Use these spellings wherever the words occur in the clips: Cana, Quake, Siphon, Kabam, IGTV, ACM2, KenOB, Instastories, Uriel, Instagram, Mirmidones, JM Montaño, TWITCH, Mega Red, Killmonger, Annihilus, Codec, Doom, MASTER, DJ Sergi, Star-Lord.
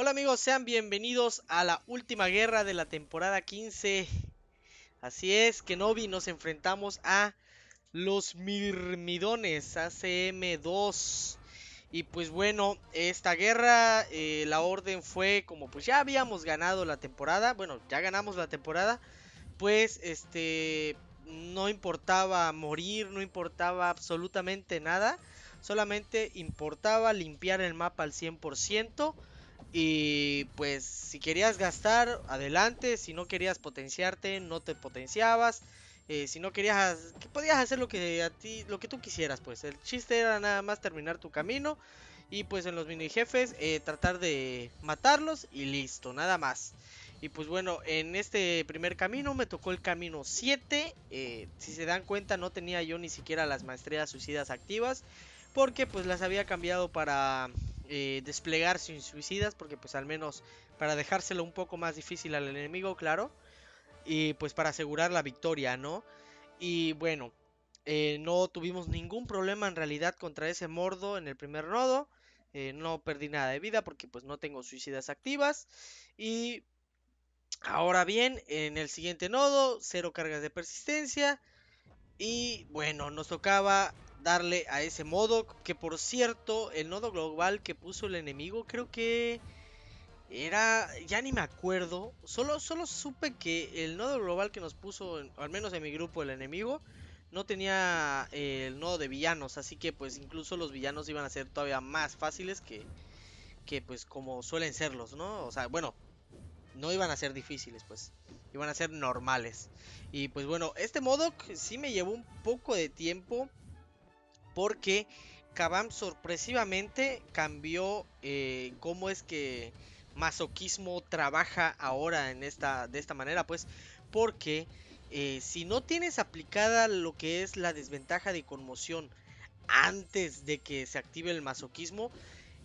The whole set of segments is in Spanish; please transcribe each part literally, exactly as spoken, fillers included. Hola amigos, sean bienvenidos a la última guerra de la temporada quince. Así es, KenOB, nos enfrentamos a los Mirmidones, A C M dos. Y pues bueno, esta guerra, eh, la orden fue como pues ya habíamos ganado la temporada. Bueno, ya ganamos la temporada. Pues este, no importaba morir, no importaba absolutamente nada. Solamente importaba limpiar el mapa al cien por ciento. Y pues si querías gastar, adelante. Si no querías potenciarte, no te potenciabas. eh, Si no querías, que podías hacer lo que a ti, lo que tú quisieras, pues. El chiste era nada más terminar tu camino. Y pues en los mini jefes, eh, tratar de matarlos y listo, nada más. Y pues bueno, en este primer camino me tocó el camino siete. eh, Si se dan cuenta, no tenía yo ni siquiera las maestrías suicidas activas, porque pues las había cambiado para... Eh, desplegar sin suicidas, porque pues al menos para dejárselo un poco más difícil al enemigo, claro, y pues para asegurar la victoria, ¿no? Y bueno, eh, no tuvimos ningún problema en realidad contra ese mordo en el primer nodo. eh, No perdí nada de vida porque pues no tengo suicidas activas. Y ahora bien, en el siguiente nodo, cero cargas de persistencia. Y bueno, nos tocaba darle a ese modo, que por cierto, el nodo global que puso el enemigo, creo que era, ya ni me acuerdo, solo, solo supe que el nodo global que nos puso, al menos en mi grupo, el enemigo, no tenía eh, el nodo de villanos, así que pues incluso los villanos iban a ser todavía más fáciles que, que pues como suelen serlos, ¿no? O sea, bueno, no iban a ser difíciles, pues iban a ser normales. Y pues bueno, este modo sí me llevó un poco de tiempo, porque Kabam sorpresivamente cambió eh, cómo es que masoquismo trabaja ahora en esta, de esta manera. Pues porque eh, si no tienes aplicada lo que es la desventaja de conmoción antes de que se active el masoquismo,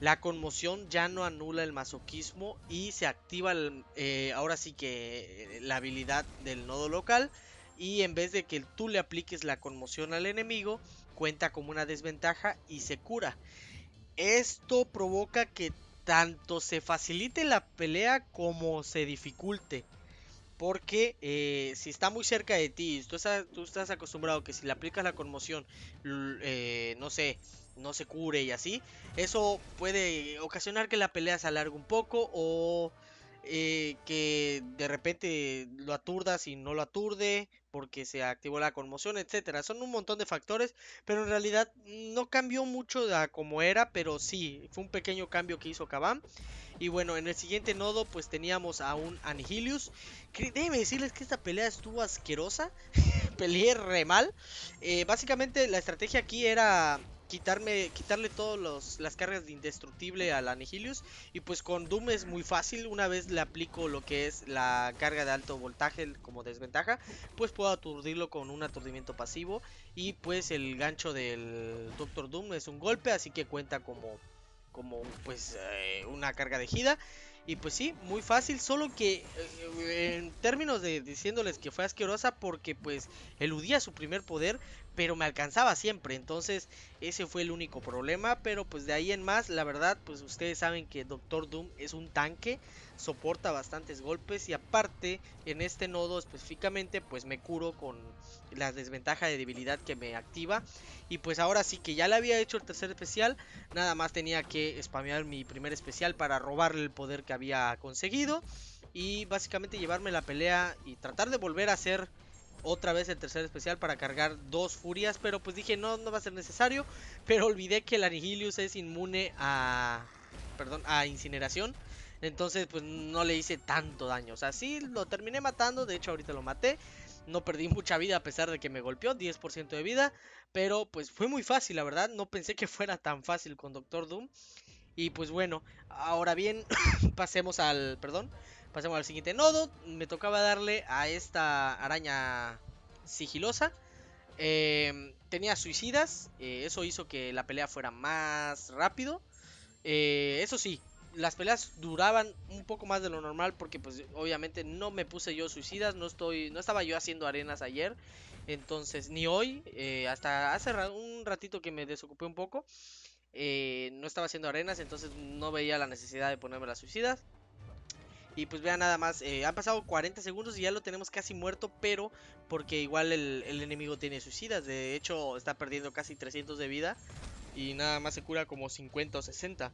la conmoción ya no anula el masoquismo y se activa el, eh, ahora sí que la habilidad del nodo local. Y en vez de que tú le apliques la conmoción al enemigo, cuenta como una desventaja y se cura. Esto provoca que tanto se facilite la pelea como se dificulte, porque eh, si está muy cerca de ti, tú estás, tú estás acostumbrado que si le aplicas la conmoción, eh, no sé, no se cure y así, eso puede ocasionar que la pelea se alargue un poco, o eh, que de repente lo aturdas y no lo aturde porque se activó la conmoción, etcétera. Son un montón de factores, pero en realidad no cambió mucho a como era, pero sí, fue un pequeño cambio que hizo Kabam. Y bueno, en el siguiente nodo pues teníamos a un Annihilus. Déjenme decirles que esta pelea estuvo asquerosa. Peleé re mal. eh, Básicamente la estrategia aquí era quitarme, quitarle todas las cargas de indestructible al Annihilus. Y pues con Doom es muy fácil. Una vez le aplico lo que es la carga de alto voltaje como desventaja, pues puedo aturdirlo con un aturdimiento pasivo. Y pues el gancho del Doctor Doom es un golpe, así que cuenta como, como pues eh, una carga de ejida. Y pues sí, muy fácil. Solo que eh, en términos de diciéndoles que fue asquerosa, porque pues eludía su primer poder, pero me alcanzaba siempre. Entonces ese fue el único problema, pero pues de ahí en más, la verdad, pues ustedes saben que Doctor Doom es un tanque, soporta bastantes golpes. Y aparte, en este nodo específicamente, pues me curo con la desventaja de debilidad que me activa. Y pues ahora sí que ya le había hecho el tercer especial, nada más tenía que spamear mi primer especial para robarle el poder que había conseguido, y básicamente llevarme la pelea y tratar de volver a hacer otra vez el tercer especial para cargar dos furias. Pero pues dije, no, no va a ser necesario. Pero olvidé que el Annihilus es inmune a... Perdón, a incineración. Entonces pues no le hice tanto daño. O sea, sí lo terminé matando. De hecho ahorita lo maté. No perdí mucha vida a pesar de que me golpeó, diez por ciento de vida. Pero pues fue muy fácil, la verdad. No pensé que fuera tan fácil con Doctor Doom. Y pues bueno, ahora bien, pasemos al... Perdón. Pasemos al siguiente nodo. Me tocaba darle a esta araña sigilosa. eh, Tenía suicidas. eh, Eso hizo que la pelea fuera más rápido. eh, Eso sí, las peleas duraban un poco más de lo normal, porque pues obviamente no me puse yo suicidas. No estoy, no estaba yo haciendo arenas ayer, entonces ni hoy. eh, Hasta hace un ratito que me desocupé un poco. eh, no estaba haciendo arenas, entonces no veía la necesidad de ponerme las suicidas. Y pues vean nada más, eh, han pasado cuarenta segundos y ya lo tenemos casi muerto, pero porque igual el, el enemigo tiene suicidas. De hecho está perdiendo casi trescientos de vida y nada más se cura como cincuenta o sesenta.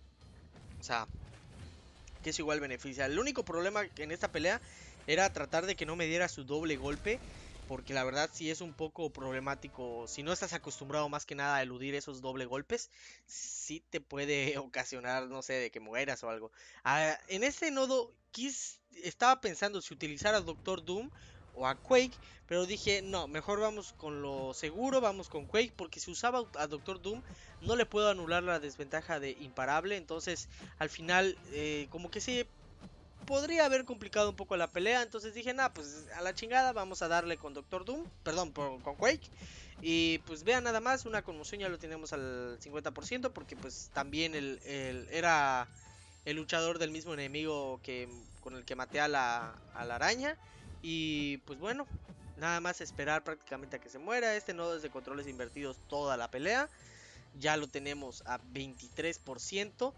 O sea, que eso igual beneficia. El único problema en esta pelea era tratar de que no me diera su doble golpe, porque la verdad sí es un poco problemático. Si no estás acostumbrado más que nada a eludir esos doble golpes, sí te puede ocasionar, no sé, de que mueras o algo. Ah, en este nodo quis, estaba pensando si utilizar a Doctor Doom o a Quake, pero dije no, mejor vamos con lo seguro, vamos con Quake, porque si usaba a Doctor Doom no le puedo anular la desventaja de imparable. Entonces al final eh, como que sí podría haber complicado un poco la pelea. Entonces dije, nada, pues a la chingada, vamos a darle con Doctor Doom, perdón, por, con Quake. Y pues vean nada más, una conmoción ya lo tenemos al cincuenta por ciento, porque pues también el, el, era el luchador del mismo enemigo que con el que maté a la, a la araña. Y pues bueno, nada más esperar prácticamente a que se muera. Este nodo es de controles invertidos toda la pelea, ya lo tenemos a veintitrés por ciento.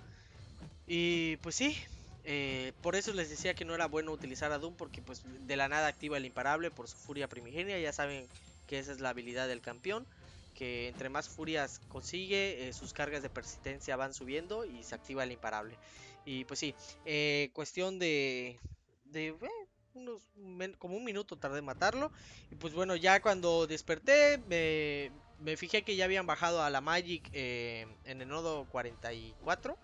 Y pues sí, Eh, por eso les decía que no era bueno utilizar a Doom, porque pues de la nada activa el imparable por su furia primigenia. Ya saben que esa es la habilidad del campeón, que entre más furias consigue, eh, sus cargas de persistencia van subiendo y se activa el imparable. Y pues sí, eh, cuestión de... de eh, unos como un minuto tardé en matarlo. Y pues bueno, ya cuando desperté me, me fijé que ya habían bajado a la Magic eh, en el nodo cuarenta y cuatro.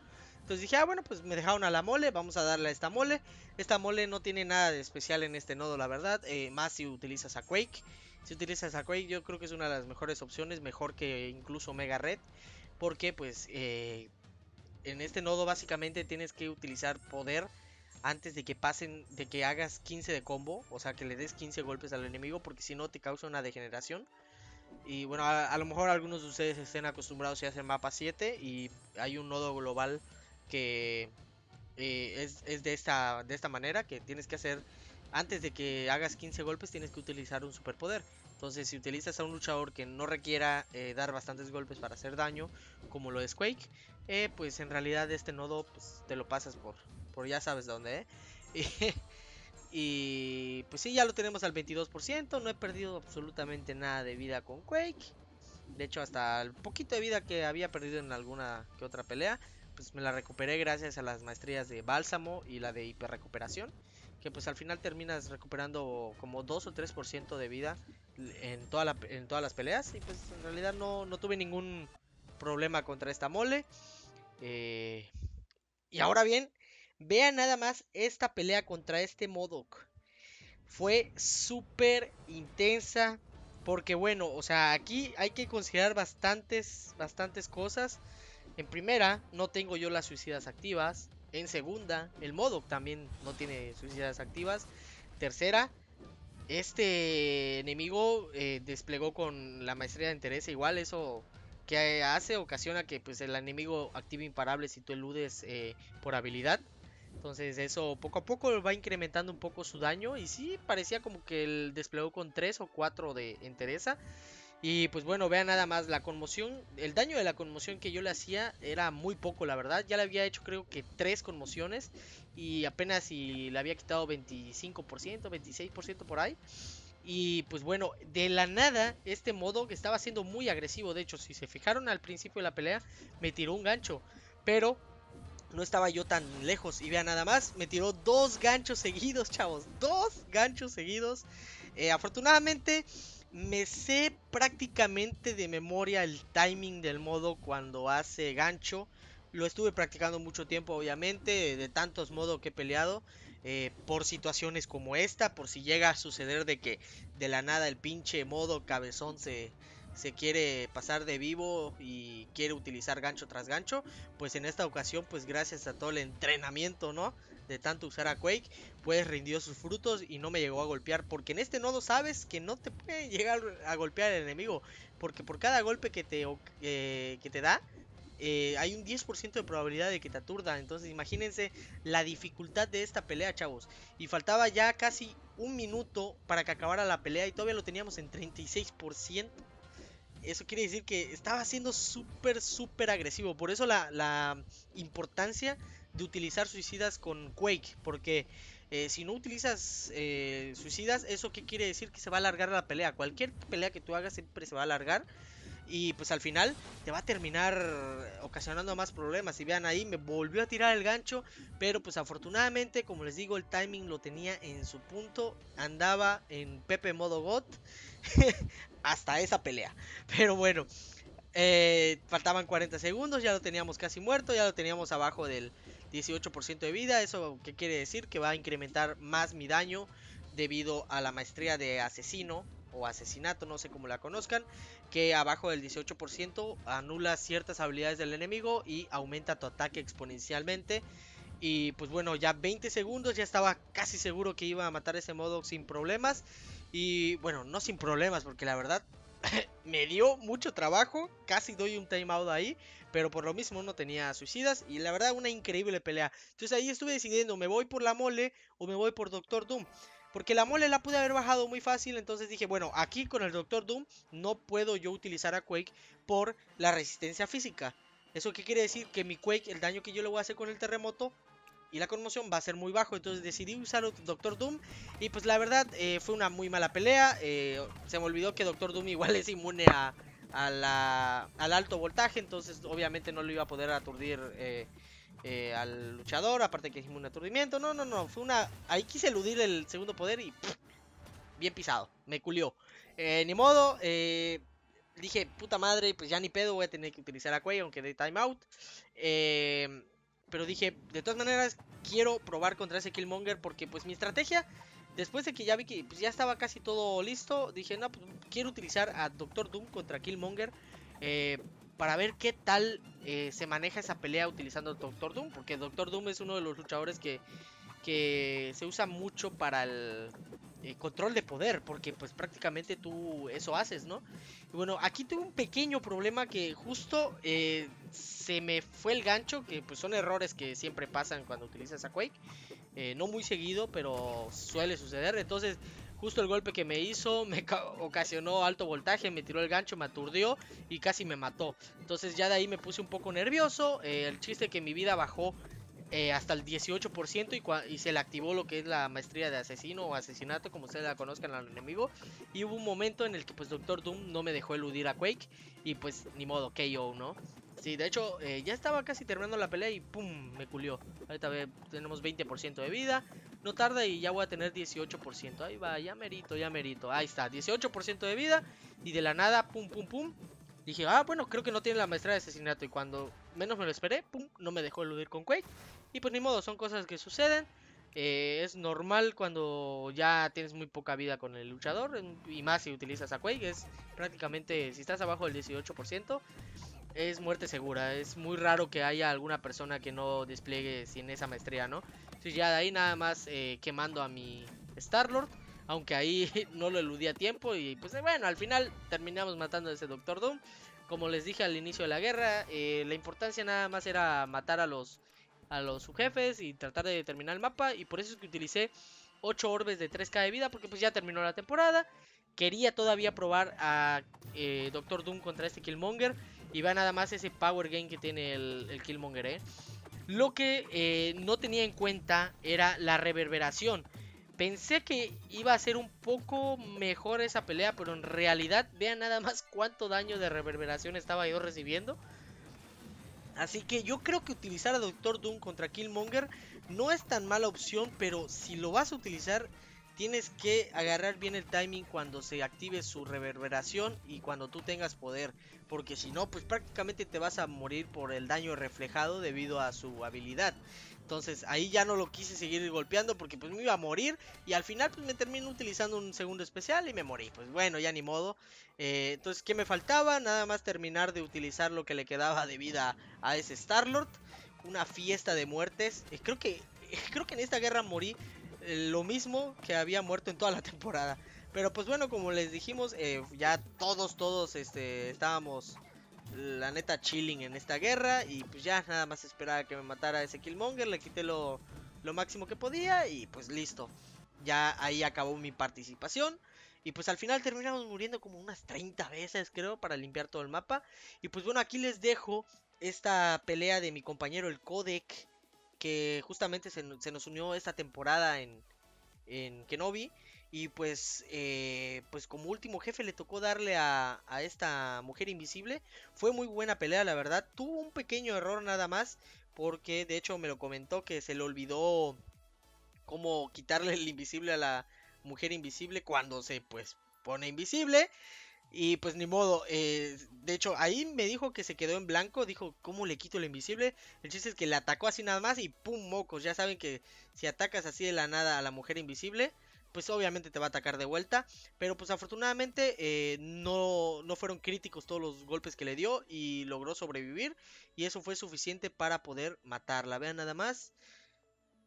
Entonces dije, ah bueno, pues me dejaron a la mole, vamos a darle a esta mole. Esta mole no tiene nada de especial en este nodo, la verdad, eh, más si utilizas a Quake. Si utilizas a Quake yo creo que es una de las mejores opciones, mejor que incluso Mega Red. Porque pues eh, en este nodo básicamente tienes que utilizar poder antes de que pasen, de que hagas quince de combo. O sea, que le des quince golpes al enemigo, porque si no te causa una degeneración. Y bueno, a, a lo mejor algunos de ustedes estén acostumbrados si hacen mapa siete y hay un nodo global que eh, es, es de esta de esta manera, que tienes que hacer antes de que hagas quince golpes, tienes que utilizar un superpoder. Entonces si utilizas a un luchador que no requiera eh, dar bastantes golpes para hacer daño, como lo es Quake, eh, pues en realidad este nodo pues, te lo pasas por, por ya sabes dónde, ¿eh? Y pues sí, ya lo tenemos al veintidós por ciento. No he perdido absolutamente nada de vida con Quake. De hecho, hasta el poquito de vida que había perdido en alguna que otra pelea pues me la recuperé gracias a las maestrías de bálsamo y la de hiperrecuperación, que pues al final terminas recuperando como dos o tres por ciento de vida en, toda la, en todas las peleas. Y pues en realidad no, no tuve ningún problema contra esta mole. Eh, y ahora bien, vean nada más esta pelea contra este MODOK. Fue súper intensa, porque bueno, o sea, aquí hay que considerar bastantes, bastantes cosas. En primera, no tengo yo las suicidas activas. En segunda, el MODOK también no tiene suicidas activas. Tercera, este enemigo eh, desplegó con la maestría de interés. Igual eso que hace, ocasiona que pues el enemigo active imparable si tú eludes eh, por habilidad. Entonces eso poco a poco va incrementando un poco su daño. Y sí, parecía como que él desplegó con tres o cuatro de entereza. Y pues bueno, vean nada más la conmoción. El daño de la conmoción que yo le hacía era muy poco, la verdad. Ya le había hecho creo que tres conmociones y apenas si le había quitado veinticinco por ciento, veintiséis por ciento por ahí. Y pues bueno, de la nada este modo que estaba siendo muy agresivo. De hecho, si se fijaron al principio de la pelea, me tiró un gancho, pero no estaba yo tan lejos. Y vean nada más, me tiró dos ganchos seguidos, chavos. Dos ganchos seguidos. eh, Afortunadamente me sé prácticamente de memoria el timing del modo cuando hace gancho. Lo estuve practicando mucho tiempo, obviamente, de tantos modos que he peleado, eh, por situaciones como esta, por si llega a suceder de que de la nada el pinche modo cabezón se, se quiere pasar de vivo y quiere utilizar gancho tras gancho. Pues en esta ocasión, pues gracias a todo el entrenamiento, ¿no?, de tanto usar a Quake, pues rindió sus frutos y no me llegó a golpear, porque en este nodo sabes que no te puede llegar a golpear el enemigo, porque por cada golpe que te, eh, que te da, eh, hay un diez por ciento de probabilidad de que te aturda. Entonces imagínense la dificultad de esta pelea, chavos. Y faltaba ya casi un minuto para que acabara la pelea y todavía lo teníamos en treinta y seis por ciento. eso quiere decir que estaba siendo súper, súper agresivo. Por eso la, la importancia de utilizar suicidas con Quake. Porque eh, si no utilizas eh, suicidas, ¿eso qué quiere decir? Que se va a alargar la pelea. Cualquier pelea que tú hagas siempre se va a alargar. Y pues al final te va a terminar ocasionando más problemas. Y vean ahí, me volvió a tirar el gancho. Pero pues afortunadamente, como les digo, el timing lo tenía en su punto. Andaba en Pepe modo God hasta esa pelea. Pero bueno, eh, faltaban cuarenta segundos. Ya lo teníamos casi muerto. Ya lo teníamos abajo del dieciocho por ciento de vida. Eso que quiere decir que va a incrementar más mi daño debido a la maestría de asesino o asesinato, no sé cómo la conozcan, que abajo del dieciocho por ciento anula ciertas habilidades del enemigo y aumenta tu ataque exponencialmente. Y pues bueno, ya veinte segundos, ya estaba casi seguro que iba a matar ese modo sin problemas. Y bueno, no sin problemas, porque la verdad me dio mucho trabajo, casi doy un timeout ahí, pero por lo mismo no tenía suicidas y la verdad una increíble pelea. Entonces ahí estuve decidiendo, ¿me voy por la mole o me voy por Doctor Doom? Porque la mole la pude haber bajado muy fácil, entonces dije, bueno, aquí con el Doctor Doom no puedo yo utilizar a Quake por la resistencia física. ¿Eso qué quiere decir? Que mi Quake, el daño que yo le voy a hacer con el terremoto y la conmoción va a ser muy bajo, entonces decidí usar a Doctor Doom. Y pues la verdad eh, fue una muy mala pelea, eh, se me olvidó que Doctor Doom igual es inmune a, a la, al alto voltaje, entonces obviamente no lo iba a poder aturdir eh, Eh, al luchador, aparte que hicimos un aturdimiento. No, no, no, fue una... Ahí quise eludir el segundo poder y... Pff, bien pisado, me culió. eh, Ni modo, eh, dije, puta madre, pues ya ni pedo, voy a tener que utilizar a Quake, aunque de timeout. eh, Pero dije, de todas maneras, quiero probar contra ese Killmonger, porque pues mi estrategia, después de que ya vi que pues, ya estaba casi todo listo, dije, no, pues quiero utilizar a Doctor Doom contra Killmonger Eh... para ver qué tal eh, se maneja esa pelea utilizando Doctor Doom. Porque Doctor Doom es uno de los luchadores que, que se usa mucho para el eh, control de poder. Porque pues prácticamente tú eso haces, ¿no? Y bueno, aquí tuve un pequeño problema que justo eh, se me fue el gancho. Que pues son errores que siempre pasan cuando utilizas a Quake. Eh, no muy seguido, pero suele suceder. Entonces... Justo el golpe que me hizo me ocasionó alto voltaje, me tiró el gancho, me aturdió y casi me mató. Entonces ya de ahí me puse un poco nervioso. Eh, el chiste que mi vida bajó eh, hasta el dieciocho por ciento y, y se le activó lo que es la maestría de asesino o asesinato, como ustedes la conozcan al enemigo. Y hubo un momento en el que pues Doctor Doom no me dejó eludir a Quake y pues ni modo, K O, ¿no? Sí, de hecho eh, ya estaba casi terminando la pelea y pum, me culió. Ahorita tenemos veinte por ciento de vida. No tarda y ya voy a tener dieciocho por ciento. Ahí va, ya merito, ya merito. Ahí está, dieciocho por ciento de vida. Y de la nada, pum, pum, pum. Dije, ah, bueno, creo que no tiene la maestría de asesinato. Y cuando menos me lo esperé, pum, no me dejó eludir con Quake. Y pues ni modo, son cosas que suceden. Eh, es normal cuando ya tienes muy poca vida con el luchador. Y más si utilizas a Quake. Es prácticamente, si estás abajo del dieciocho por ciento, es muerte segura. Es muy raro que haya alguna persona que no despliegue sin esa maestría, ¿no? Ya de ahí nada más eh, quemando a mi Star-Lord, aunque ahí no lo eludí a tiempo. Y pues bueno, al final terminamos matando a ese Doctor Doom. Como les dije al inicio de la guerra, eh, la importancia nada más era matar a los, a los subjefes y tratar de terminar el mapa. Y por eso es que utilicé ocho orbes de tres K de vida, porque pues ya terminó la temporada. Quería todavía probar a eh, Doctor Doom contra este Killmonger. Y va nada más ese power gain que tiene el, el Killmonger, eh Lo que eh, no tenía en cuenta era la reverberación. Pensé que iba a ser un poco mejor esa pelea, pero en realidad vean nada más cuánto daño de reverberación estaba yo recibiendo. Así que yo creo que utilizar a Doctor Doom contra Killmonger no es tan mala opción, pero si lo vas a utilizar tienes que agarrar bien el timing cuando se active su reverberación y cuando tú tengas poder. Porque si no, pues prácticamente te vas a morir por el daño reflejado debido a su habilidad. Entonces ahí ya no lo quise seguir golpeando porque pues me iba a morir. Y al final pues me termino utilizando un segundo especial y me morí. Pues bueno, ya ni modo. eh, Entonces, ¿qué me faltaba? Nada más terminar de utilizar lo que le quedaba de vida a ese Star-Lord. Una fiesta de muertes. eh, Creo que eh, creo que en esta guerra morí eh, lo mismo que había muerto en toda la temporada. Pero pues bueno, como les dijimos, eh, ya todos, todos este, estábamos, la neta, chilling en esta guerra. Y pues ya nada más esperaba que me matara ese Killmonger, le quité lo, lo máximo que podía y pues listo. Ya ahí acabó mi participación. Y pues al final terminamos muriendo como unas treinta veces, creo, para limpiar todo el mapa. Y pues bueno, aquí les dejo esta pelea de mi compañero el Codec, que justamente se, se nos unió esta temporada en, en KenOB. Y pues, eh, pues como último jefe le tocó darle a, a esta mujer invisible. Fue muy buena pelea, la verdad. Tuvo un pequeño error nada más, porque de hecho me lo comentó que se le olvidó cómo quitarle el invisible a la mujer invisible cuando se pues pone invisible. Y pues ni modo, eh, de hecho ahí me dijo que se quedó en blanco, dijo ¿cómo le quito el invisible? El chiste es que le atacó así nada más y pum, mocos. Ya saben que si atacas así de la nada a la mujer invisible, pues obviamente te va a atacar de vuelta. Pero pues afortunadamente eh, no, no fueron críticos todos los golpes que le dio y logró sobrevivir. Y eso fue suficiente para poder matarla, vean nada más.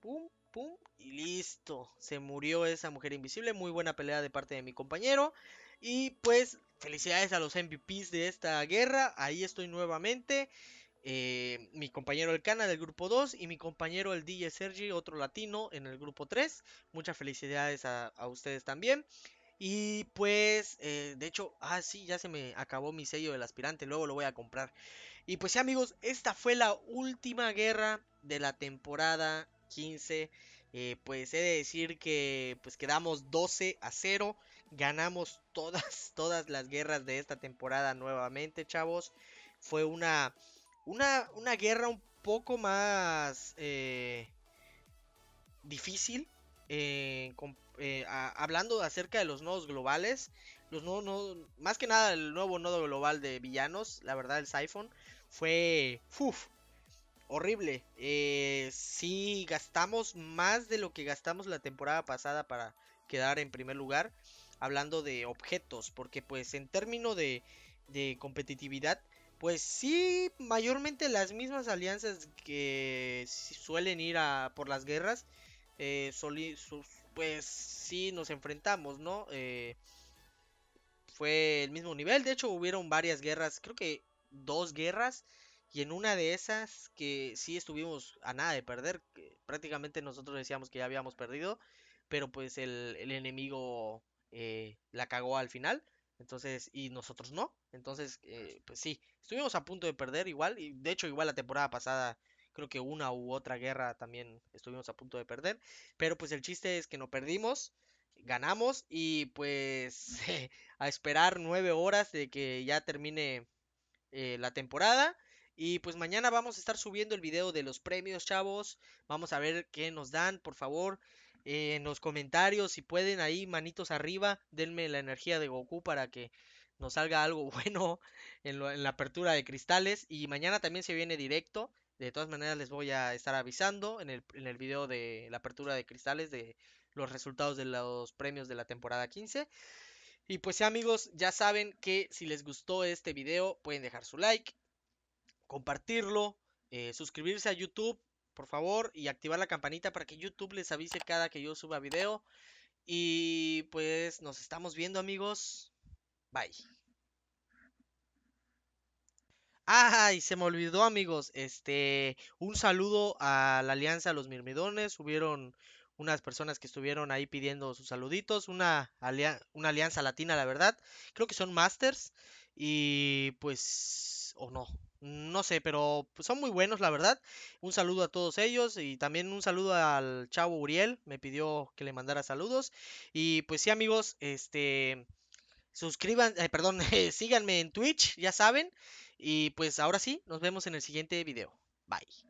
Pum, pum y listo, se murió esa mujer invisible. Muy buena pelea de parte de mi compañero. Y pues felicidades a los M V Pes de esta guerra. Ahí estoy nuevamente. Eh, mi compañero el Cana del grupo dos y mi compañero el D J Sergi, otro latino, en el grupo tres. Muchas felicidades a, a ustedes también. Y pues, eh, de hecho, ah sí, ya se me acabó mi sello del aspirante, luego lo voy a comprar. Y pues sí amigos, esta fue la última guerra de la temporada quince. Eh, pues he de decir que pues quedamos doce a cero. Ganamos todas, todas las guerras de esta temporada nuevamente, chavos. Fue una, una, una guerra un poco más eh, difícil. Eh, con, eh, a, hablando acerca de los nodos globales. Los nodos, nodos, más que nada el nuevo nodo global de villanos. La verdad, el Siphon fue... Uf, horrible. Eh, sí, gastamos más de lo que gastamos la temporada pasada para quedar en primer lugar. Hablando de objetos. Porque pues en términos de, de competitividad. Pues sí, mayormente las mismas alianzas que suelen ir a, por las guerras. Eh, soli, sus, pues sí nos enfrentamos, ¿no? Eh, fue el mismo nivel. De hecho hubieron varias guerras. Creo que dos guerras. Y en una de esas que sí estuvimos a nada de perder, que prácticamente nosotros decíamos que ya habíamos perdido, pero pues el, el enemigo eh, la cagó al final, entonces, y nosotros no. Entonces, eh, pues sí, estuvimos a punto de perder igual, y de hecho igual la temporada pasada, creo que una u otra guerra también estuvimos a punto de perder, pero pues el chiste es que no perdimos, ganamos, y pues eh, a esperar nueve horas de que ya termine eh, la temporada. Y pues mañana vamos a estar subiendo el video de los premios, chavos. Vamos a ver qué nos dan, por favor. Eh, en los comentarios, si pueden, ahí manitos arriba. Denme la energía de Goku para que nos salga algo bueno en, lo, en la apertura de cristales. Y mañana también se viene directo. De todas maneras les voy a estar avisando en el, en el video de la apertura de cristales de los resultados de los premios de la temporada quince. Y pues sí, amigos, ya saben que si les gustó este video pueden dejar su like, compartirlo, eh, suscribirse a YouTube, por favor, y activar la campanita para que YouTube les avise cada que yo suba video. Y pues nos estamos viendo, amigos. Bye. Ah, y se me olvidó, amigos. Este, un saludo a la Alianza de los Mirmidones. Hubieron unas personas que estuvieron ahí pidiendo sus saluditos. Una, alia una alianza latina, la verdad. Creo que son Masters. Y pues... o no. No sé, pero son muy buenos, la verdad. Un saludo a todos ellos. Y también un saludo al chavo Uriel. Me pidió que le mandara saludos. Y pues sí, amigos, este suscriban, eh, perdón, síganme en Twitch, ya saben. Y pues ahora sí, nos vemos en el siguiente video. Bye.